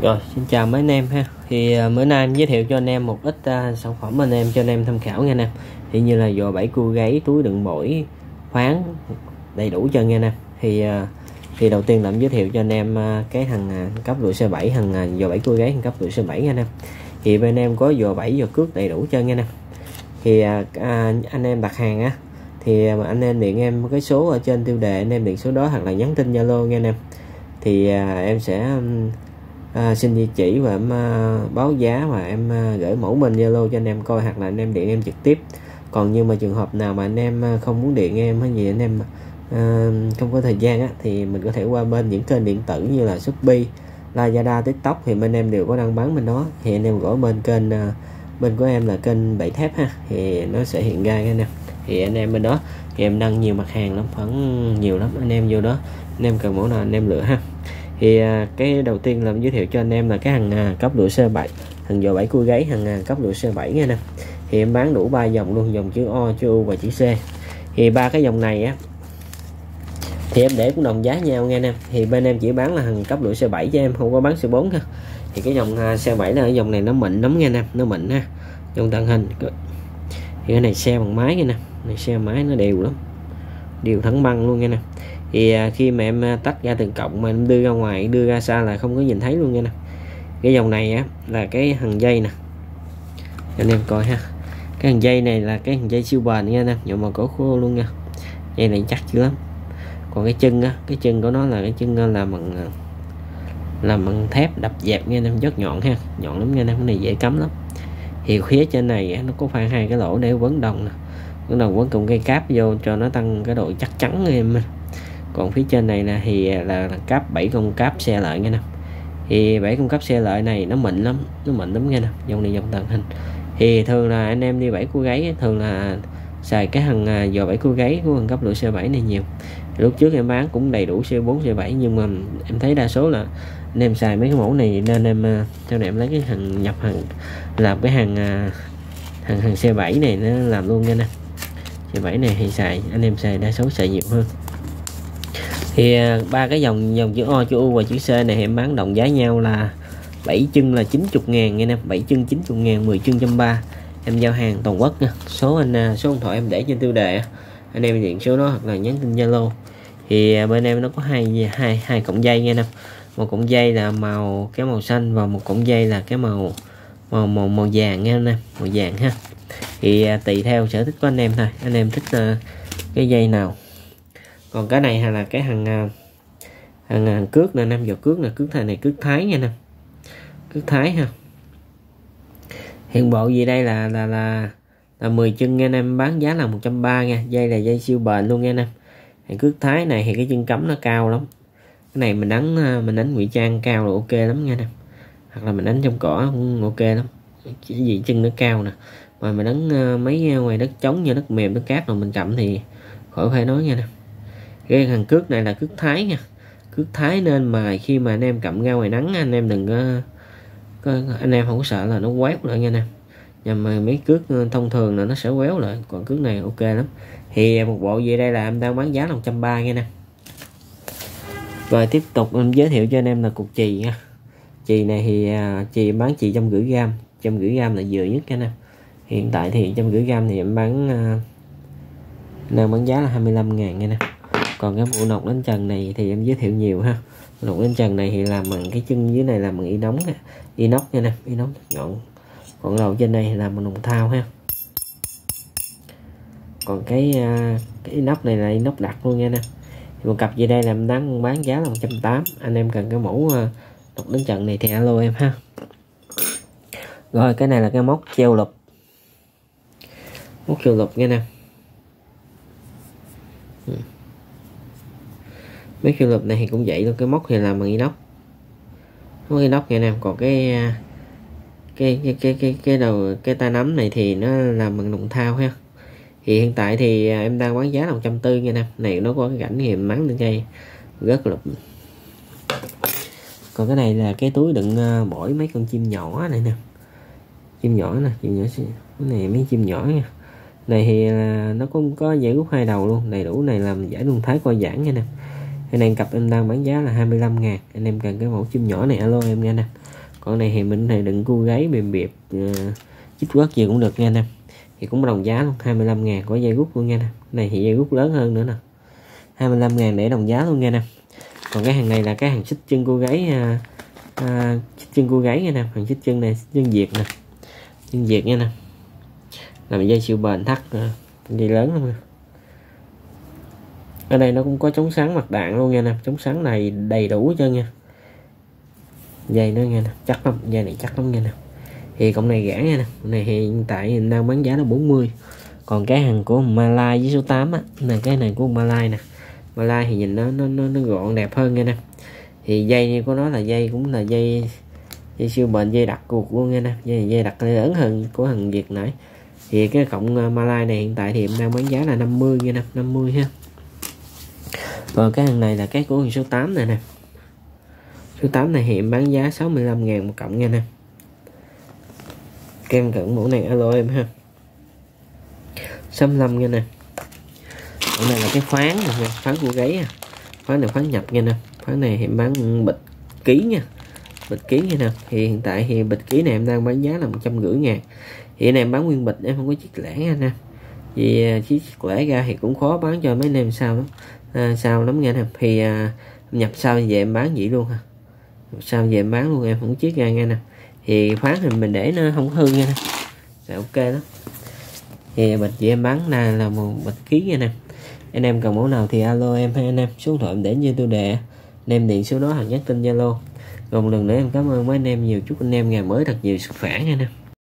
Rồi, xin chào mấy anh em ha. Thì bữa nay em giới thiệu cho anh em một ít sản phẩm anh em cho anh em tham khảo nha nè. Thì như là giò bẫy cua gáy, túi đựng mồi, khoáng đầy đủ cho nghe nè. Thì đầu tiên là em giới thiệu cho anh em cái thằng cấp độ C7, thằng giò bẫy cua gáy cấp độ C7 nha anh em. Thì bên em có giò bẫy, giò cước đầy đủ cho nghe nè. Thì anh em đặt hàng á thì anh em điện em cái số ở trên tiêu đề, anh em điện số đó hoặc là nhắn tin Zalo nghe nè. Thì em sẽ xin địa chỉ và em báo giá và em gửi mẫu mình Zalo cho anh em coi, hoặc là anh em điện em trực tiếp. Còn nhưng mà trường hợp nào mà anh em không muốn điện em hay gì, anh em không có thời gian á, thì mình có thể qua bên những kênh điện tử như là Shopee, Lazada, TikTok thì bên em đều có đăng bán bên đó. Thì anh em gõ bên kênh bên của em là kênh Bảy Thép ha, thì nó sẽ hiện ra anh em. Thì anh em bên đó thì em đăng nhiều mặt hàng lắm, khoảng nhiều lắm, anh em vô đó anh em cần mẫu nào anh em lựa ha. Thì cái đầu tiên là giới thiệu cho anh em là cái hàng cấp độ C7, hàng giò bẫy cua gáy, hàng cấp độ C7 nha nè. Thì em bán đủ 3 dòng luôn, dòng chữ O, chữ U và chữ C. Thì ba cái dòng này á thì em để cũng đồng giá nhau nghe nè. Thì bên em chỉ bán là hàng cấp độ C7 cho em, không có bán C4 ha. Thì cái dòng C7 là cái dòng này nó mịn lắm nghe nè, nó mịn ha. Trong tàng hình thì cái này xe bằng máy nghe nè, này xe máy nó đều lắm, đều thẳng băng luôn nghe nè. Thì khi mà em tách ra từng cọng mà em đưa ra ngoài, đưa ra xa là không có nhìn thấy luôn nha nè. Cái dòng này á là cái hàng dây nè, anh em coi ha. Cái hàng dây này là cái hàng dây siêu bền nha nè, nhựa màu cổ khô luôn nha, dây này chắc dữ lắm. Còn cái chân á, cái chân của nó là cái chân làm bằng thép đập dẹp nha em, rất nhọn ha, nhọn lắm nha em, cái này dễ cắm lắm. Thì phía trên này á, nó có khoảng 2 cái lỗ để quấn đồng nè, quấn đồng quấn cùng cây cáp vô cho nó tăng cái độ chắc chắn em. Còn phía trên này nè thì là cáp 7 con cáp xe lợi nghe nè. Thì 7 con cáp xe lợi này nó mịn lắm, nó mịn lắm nghe nè. Dòng này dòng tàng hình thì thường là anh em đi bẫy cua gáy thường là xài cái hàng giò bẫy cua gáy của hàng cấp độ C7 này nhiều. Lúc trước em bán cũng đầy đủ C4, C7 nhưng mà em thấy đa số là anh em xài mấy cái mẫu này nên em sau này em lấy cái hàng nhập hàng làm cái hàng C7 này nó làm luôn nghe nè. C7 này thì xài anh em xài đa số xài nhiều hơn. Thì ba cái dòng chữ O, chữ U và chữ C này em bán đồng giá nhau là 7 chân là 90.000 nghe nè, 7 chân 90.000, 10 chân 130. Em giao hàng toàn quốc nha. Số điện thoại em để trên tiêu đề, anh em điện số đó hoặc là nhắn tin Zalo. Thì bên em nó có hai cọng dây nghe nè. Một cọng dây là màu xanh và một cọng dây là cái màu vàng nghe nè, màu vàng ha. Thì tùy theo sở thích của anh em thôi, anh em thích cái dây nào. Còn cái này là cái hàng cước nè, năm giò cước nè, cước này cước Thái nha nè, cước Thái ha. Hiện bộ gì đây là 10 chân nha em, bán giá là 130 nha, dây là dây siêu bền luôn nha nè. Hàng cước Thái này thì cái chân cắm nó cao lắm, cái này mình đánh ngụy trang cao là ok lắm nha nè, hoặc là mình đánh trong cỏ cũng ok lắm, chỉ vì chân nó cao nè. Mà mình đánh mấy ngoài đất trống như đất mềm, đất cát rồi mình chậm thì khỏi phải nói nha nè. Cái hàng cước này là cước Thái nha, cước Thái nên mà khi mà anh em cầm ra ngoài nắng anh em đừng có anh em không có sợ là nó quéo lại nha nè. Nhưng mà mấy cước thông thường là nó sẽ quéo lại, còn cước này ok lắm. Thì một bộ về đây là em đang bán giá là 130 nha nè. Rồi tiếp tục em giới thiệu cho anh em là cục chì nha. Chì này thì chì bán chì 150g, 150g là vừa nhất nha nè. Hiện tại thì 150g thì em đang bán giá là 25.000 nha nè. Còn cái bộ nọc đánh trần này thì em giới thiệu nhiều ha. Nọc đánh trần này thì làm bằng cái chân dưới này làm bằng inox nha nè, inox nhọn. Còn đầu trên này thì làm bằng đồng thau ha. Còn cái inox này là inox đặc luôn nha nè. Một cặp gì đây là em đang bán giá là 180. Anh em cần cái mẫu nọc đánh trần này thì alo em ha. Rồi cái này là cái móc treo lụp, móc treo lụp nha nè. Mấy cái lụp này thì cũng vậy luôn, cái móc thì làm bằng inox, móc inox nha em. Còn cái đầu cái tay nắm này thì nó làm bằng đồng thau ha. Thì hiện tại thì em đang bán giá là 140 nha em. Này nó có cái cảnh thì mắng lên cây rất lụp. Còn cái này là cái túi đựng mỗi mấy con chim nhỏ này nè, chim nhỏ nè, chim nhỏ cái này mấy chim nhỏ nha. Này thì nó cũng có giải rút hai đầu luôn, đầy đủ. Này làm giải luôn thái coi giãn nha nè. Cái này cặp em đang bán giá là 25.000. Anh em cần cái mẫu chim nhỏ này alo em nghe nè. Còn này thì mình thì đựng cua gáy mềm bẹp chích quất gì cũng được nha anh em. Thì cũng đồng giá luôn, 25.000 có dây rút luôn nha anh em. Này thì dây rút lớn hơn nữa nè, 25.000 để đồng giá luôn nha anh em. Còn cái hàng này là cái hàng xích chân cua gáy, xích chân cua gáy nha anh em. Hàng xích chân này, xích chân Việt nè, chân Việt nha anh em, làm dây siêu bền thắt, dây lớn lắm. Ở đây nó cũng có chống sáng mặt đạn luôn nha anh em, chống sáng này đầy đủ cho nha. Dây nó nghe nè, chắc lắm, dây này chắc lắm nghe nè. Thì cộng này rẻ nha nè, này hiện tại đang bán giá là 40. Còn cái hàng của Malai với số 8 á, là cái này của Malai nè. Malai thì nhìn nó gọn đẹp hơn nghe nè. Thì dây của nó là dây cũng là dây siêu bền, dây đặc cuộc luôn nghe nè, dây đặc lớn hơn của hàng Việt nãy. Thì cái cộng Malai này hiện tại thì đang bán giá là 50 nghe nè, 50 ha. Còn cái hàng này là cái của số 8 này nè. Số 8 này hiện bán giá 65.000 một cộng nha nè. Kem cận mũ này alo em ha, 65 nha nè. Mũ này là cái phán nè, phán của gáy à. Phán này phán nhập nha nè. Phán này hiện bán bịch ký nha, bịch ký nha nè. Thì hiện tại thì bịch ký này em đang bán giá là 150.000. Hiện này em bán nguyên bịch, em không có chiếc lẻ nha nè. Vì chiếc lẻ ra thì cũng khó bán cho mấy anh em sao lắm, sao lắm nha nè. Thì nhập sao về em bán vậy luôn ha, sao về bán luôn em không chiếc ra nghe nè. Thì phán thì mình để nó không hư nha nè, là ok lắm. Thì bịch chị em bán là một bịch ký nha nè. Anh em cần mẫu nào thì alo em hay anh em, số điện thoại để như tôi đề, anh em điện số đó hoặc nhắn tin Zalo. Còn lần nữa em cảm ơn mấy anh em nhiều, chúc anh em ngày mới thật nhiều sức khỏe nha nè.